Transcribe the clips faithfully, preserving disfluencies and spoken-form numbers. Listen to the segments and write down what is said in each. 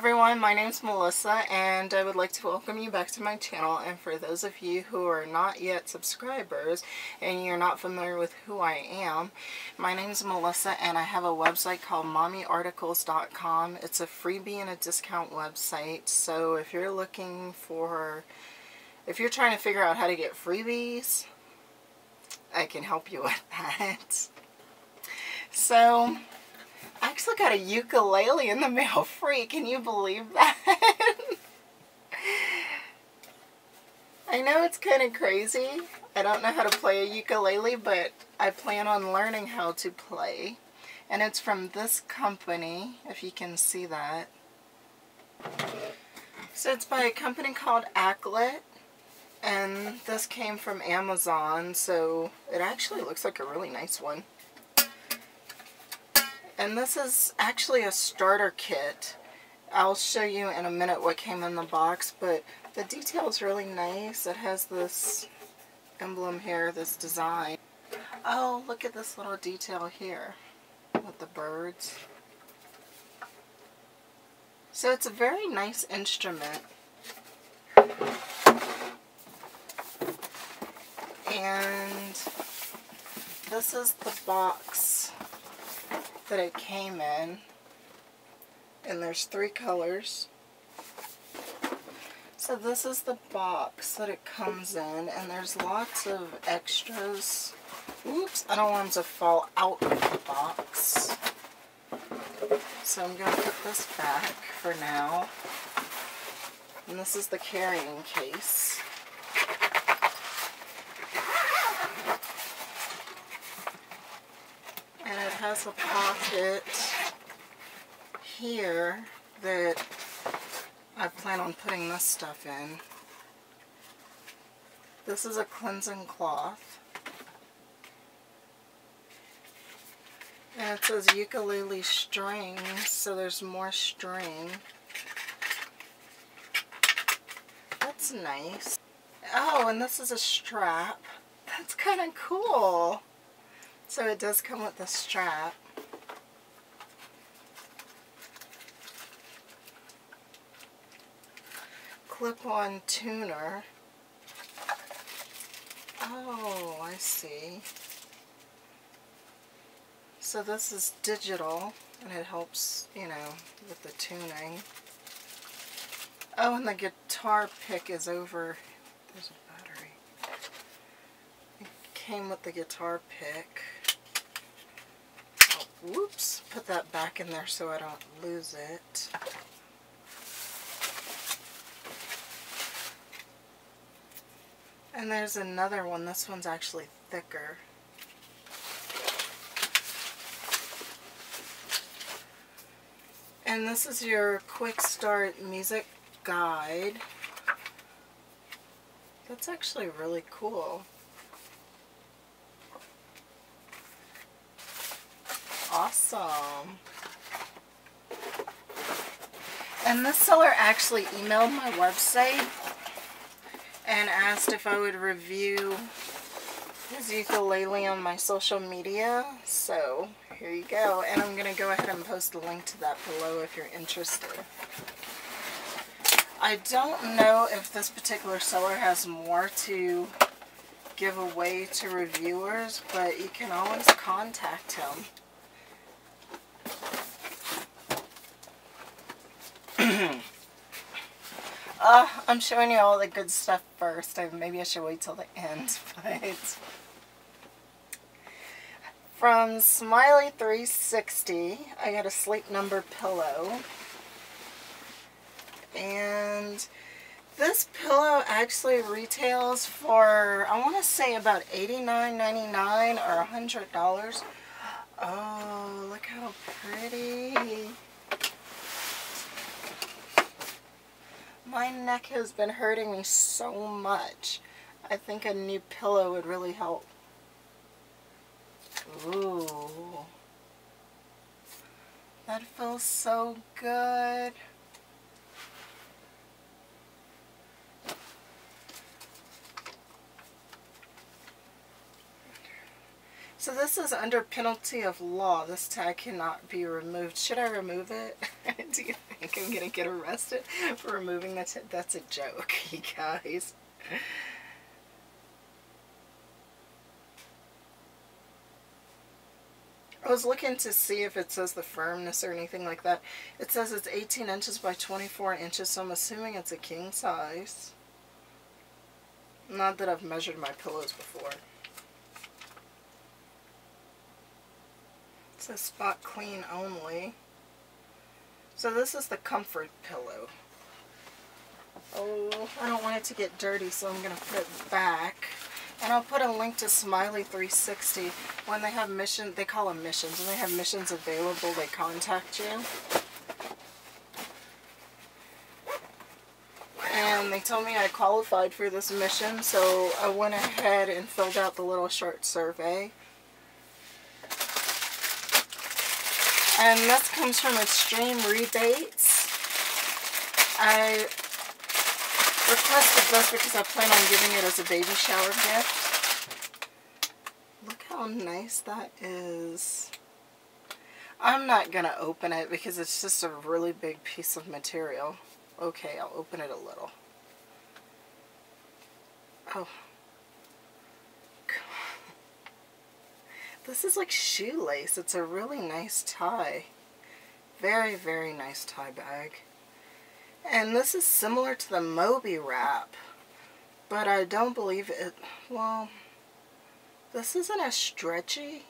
everyone, my name's Melissa and I would like to welcome you back to my channel. And for those of you who are not yet subscribers and you're not familiar with who I am, my name's Melissa and I have a website called mommy articles dot com. It's a freebie and a discount website, so if you're looking for, if you're trying to figure out how to get freebies, I can help you with that. So I actually got a ukulele in the mail free. Can you believe that? I know it's kind of crazy. I don't know how to play a ukulele, but I plan on learning how to play. And it's from this company, if you can see that. So it's by a company called Aklet. And this came from Amazon, so it actually looks like a really nice one. And this is actually a starter kit. I'll show you in a minute what came in the box, but the detail is really nice. It has this emblem here, this design. Oh, look at this little detail here with the birds. So it's a very nice instrument. And this is the box that it came in, and there's three colors. So this is the box that it comes in, and there's lots of extras. Oops, I don't want them to fall out of the box, so I'm gonna put this back for now. And this is the carrying case. Has a pocket here that I plan on putting this stuff in. This is a cleansing cloth. And it says ukulele string, so there's more string. That's nice. Oh, and this is a strap. That's kind of cool. So it does come with a strap. Clip-on tuner. Oh, I see. So this is digital and it helps, you know, with the tuning. Oh, and the guitar pick is over. There's a battery. It came with the guitar pick. Whoops, put that back in there so I don't lose it. And there's another one. This one's actually thicker. And this is your quick start music guide. That's actually really cool. Awesome. And this seller actually emailed my website and asked if I would review his ukulele on my social media. So here you go. And I'm going to go ahead and post a link to that below if you're interested. I don't know if this particular seller has more to give away to reviewers, but you can always contact him. Uh, I'm showing you all the good stuff first, and maybe I should wait till the end, but from Smiley three sixty, I got a Sleep Number pillow, and this pillow actually retails for, I want to say about eighty-nine ninety-nine or one hundred dollars. Oh, look how pretty. My neck has been hurting me so much. I think a new pillow would really help. Ooh. That feels so good. So this is under penalty of law. This tag cannot be removed. Should I remove it? Do you think? like I'm gonna get arrested for removing that. That's a joke, you guys. I was looking to see if it says the firmness or anything like that. It says it's eighteen inches by twenty-four inches, so I'm assuming it's a king size. Not that I've measured my pillows before. It says spot clean only. So this is the comfort pillow. Oh, I don't want it to get dirty, so I'm going to put it back. And I'll put a link to Smiley three sixty. When they have missions, they call them missions. When they have missions available, they contact you. And they told me I qualified for this mission, so I went ahead and filled out the little short survey. And this comes from Extreme Rebates. I requested this because I plan on giving it as a baby shower gift. Look how nice that is. I'm not going to open it because it's just a really big piece of material. Okay, I'll open it a little. Oh. Come on. This is like shoelace. It's a really nice tie. Very, very nice tie bag. And this is similar to the Moby wrap, but I don't believe it, well, this isn't as stretchy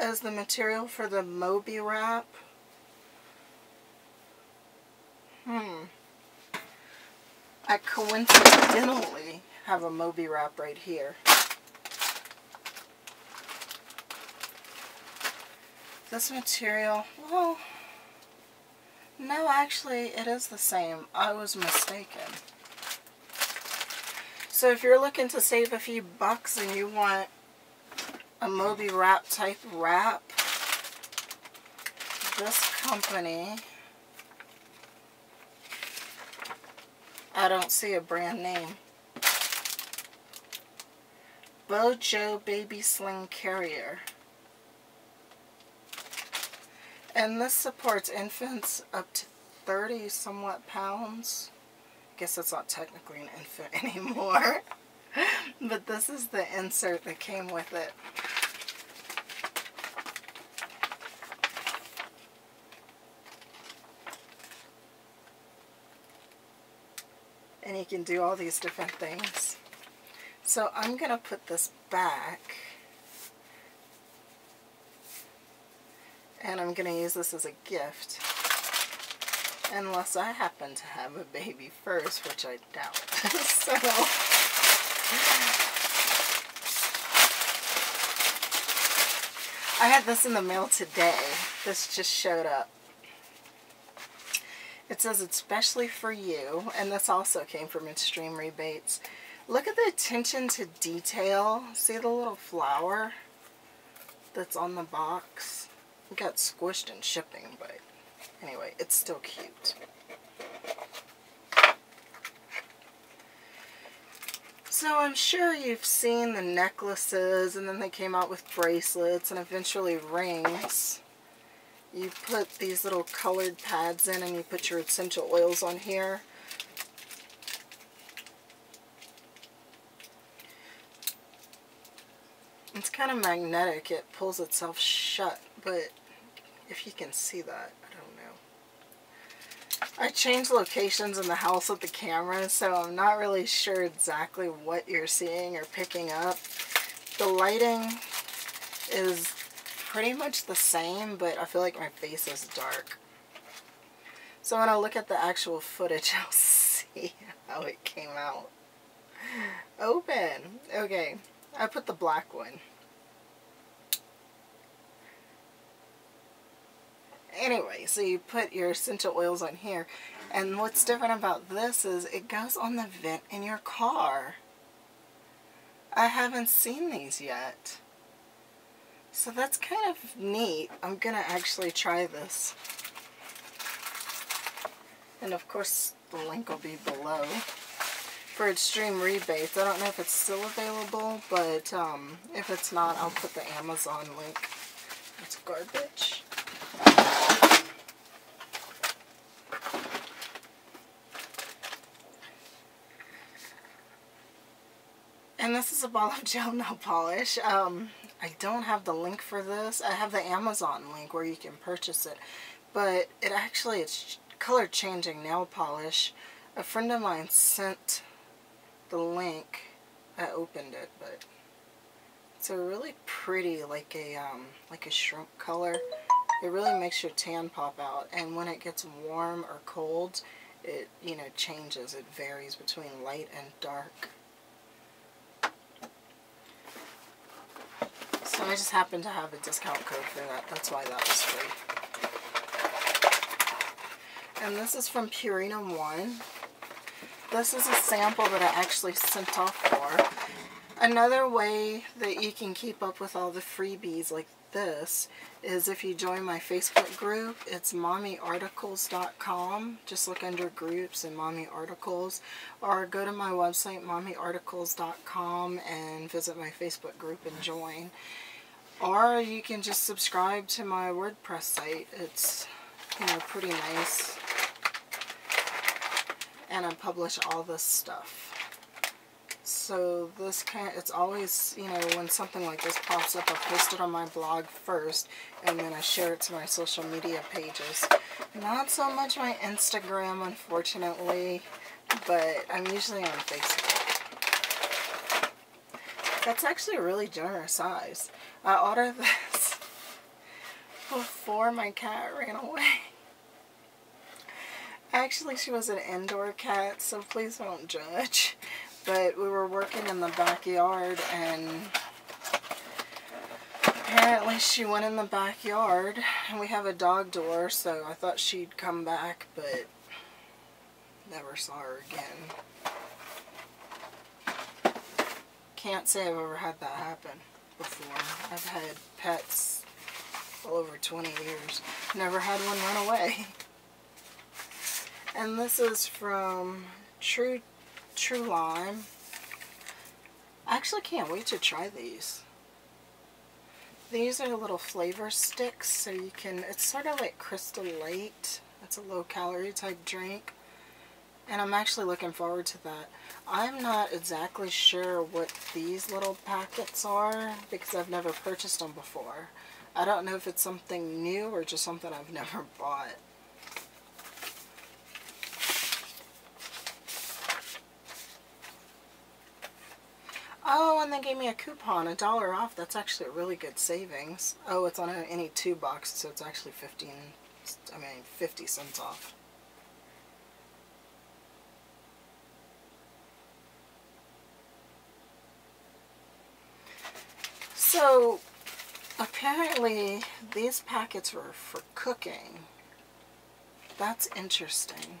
as the material for the Moby wrap. Hmm. I coincidentally have a Moby wrap right here. This material, well, no, actually, it is the same. I was mistaken. So if you're looking to save a few bucks and you want a Moby wrap type wrap, this company, I don't see a brand name. Bojo Baby Sling Carrier. And this supports infants up to thirty somewhat pounds. I guess that's not technically an infant anymore. But this is the insert that came with it. And you can do all these different things. So I'm going to put this back. And I'm going to use this as a gift. Unless I happen to have a baby first, which I doubt. So. I had this in the mail today. This just showed up. It says it's specially for you. And this also came from Extreme Rebates. Look at the attention to detail. See the little flower that's on the box? It got squished in shipping, but anyway, it's still cute. So I'm sure you've seen the necklaces, and then they came out with bracelets and eventually rings. You put these little colored pads in and you put your essential oils on here. It's kind of magnetic, it pulls itself shut, but if you can see that, I don't know. I changed locations in the house with the camera, so I'm not really sure exactly what you're seeing or picking up. The lighting is pretty much the same, but I feel like my face is dark. So when I look at the actual footage, I'll see how it came out. Open. Okay. I put the black one. Anyway, so you put your essential oils on here, and what's different about this is it goes on the vent in your car. I haven't seen these yet. So that's kind of neat. I'm gonna actually try this. And of course the link will be below. For Extreme Rebates, I don't know if it's still available, but um, if it's not, I'll put the Amazon link. It's garbage. And this is a ball of gel nail polish. Um, I don't have the link for this. I have the Amazon link where you can purchase it. But it actually, it's color changing nail polish. A friend of mine sent the link. I opened it, but it's a really pretty, like a um, like a shrimp color. It really makes your tan pop out, and when it gets warm or cold, it, you know, changes. It varies between light and dark. So I just happened to have a discount code for that. That's why that was free. And this is from Purina One. This is a sample that I actually sent off for. Another way that you can keep up with all the freebies like this is if you join my Facebook group. It's mommy articles dot com. Just look under groups and mommy articles, or go to my website mommy articles dot com and visit my Facebook group and join. Or you can just subscribe to my WordPress site. It's, you know, pretty nice. And I publish all this stuff. So this kind of, it's always, you know, when something like this pops up, I post it on my blog first, and then I share it to my social media pages. Not so much my Instagram, unfortunately, but I'm usually on Facebook. That's actually a really generous size. I ordered this before my cat ran away. Actually, she was an indoor cat, so please don't judge. But we were working in the backyard, and apparently she went in the backyard, and we have a dog door, so I thought she'd come back, but never saw her again. Can't say I've ever had that happen before. I've had pets well over twenty years. Never had one run away. And this is from True True Lime. I actually can't wait to try these. These are little flavor sticks, so you can, it's sort of like Crystal Light. It's a low calorie type drink, and I'm actually looking forward to that. I'm not exactly sure what these little packets are because I've never purchased them before. I don't know if it's something new or just something I've never bought. Oh, and they gave me a coupon, a dollar off. That's actually a really good savings. Oh, it's on any two box, so it's actually fifteen, I mean, fifty cents off. So, apparently, these packets were for cooking. That's interesting.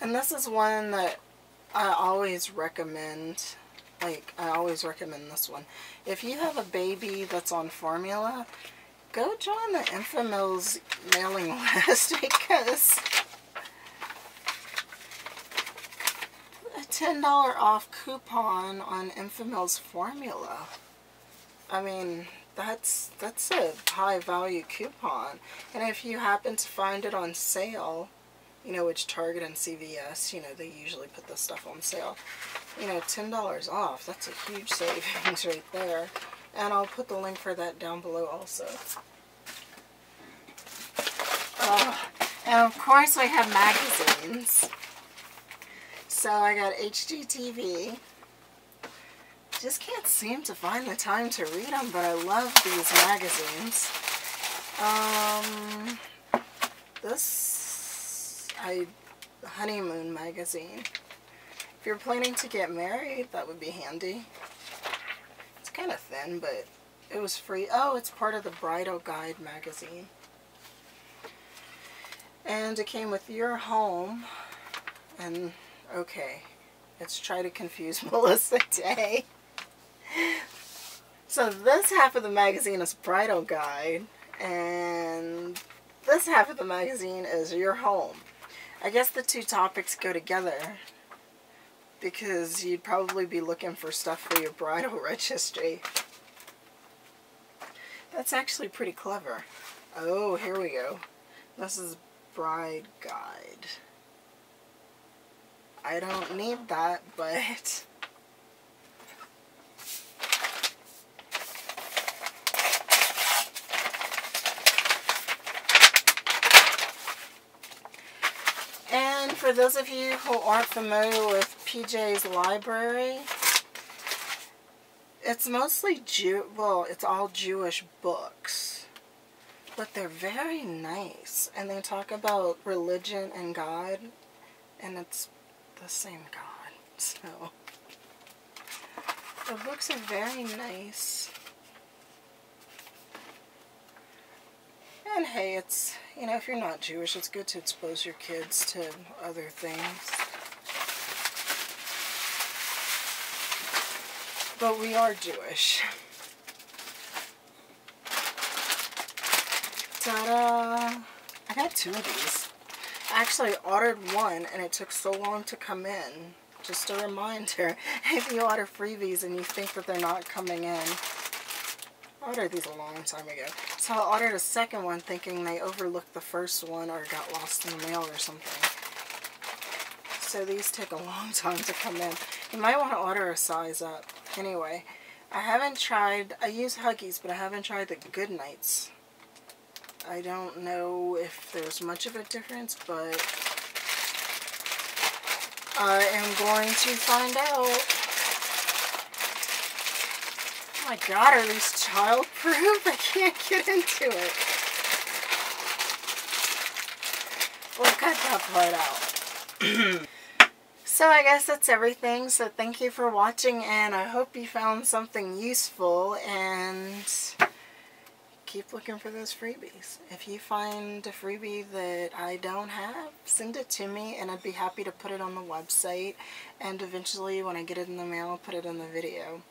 And this is one that I always recommend. Like, I always recommend this one. If you have a baby that's on formula, go join the Enfamil's mailing list, because a ten dollar off coupon on Enfamil's formula. I mean, that's, that's a high value coupon. And if you happen to find it on sale, you know, which Target and C V S, you know, they usually put this stuff on sale. You know, ten dollars off, that's a huge savings right there. And I'll put the link for that down below also. Uh, and of course we have magazines. So I got H G T V. Just can't seem to find the time to read them, but I love these magazines. Um, this... I, Honeymoon magazine. If you're planning to get married, that would be handy. It's kind of thin, but it was free. Oh, it's part of the Bridal Guide magazine. And it came with Your Home. And, okay, let's try to confuse Melissa Day. So this half of the magazine is Bridal Guide, and this half of the magazine is Your Home. I guess the two topics go together, because you'd probably be looking for stuff for your bridal registry. That's actually pretty clever. Oh, here we go. This is bride guide. I don't need that, but and for those of you who aren't familiar with P J's library, it's mostly Jew, well, it's all Jewish books, but they're very nice, and they talk about religion and God, and it's the same God, so the books are very nice. And hey, it's, you know, if you're not Jewish, it's good to expose your kids to other things. But we are Jewish. Ta-da! I got two of these. I actually ordered one and it took so long to come in. Just a reminder, if you order freebies and you think that they're not coming in, I ordered these a long time ago. So I ordered a second one thinking they overlooked the first one or got lost in the mail or something. So these take a long time to come in. You might want to order a size up. Anyway, I haven't tried, I use Huggies, but I haven't tried the Goodnights. I don't know if there's much of a difference, but I am going to find out. Oh my god, are these childproof? I can't get into it. We'll cut that part out. So I guess that's everything. So thank you for watching, and I hope you found something useful, and keep looking for those freebies. If you find a freebie that I don't have, send it to me and I'd be happy to put it on the website, and eventually when I get it in the mail, I'll put it in the video.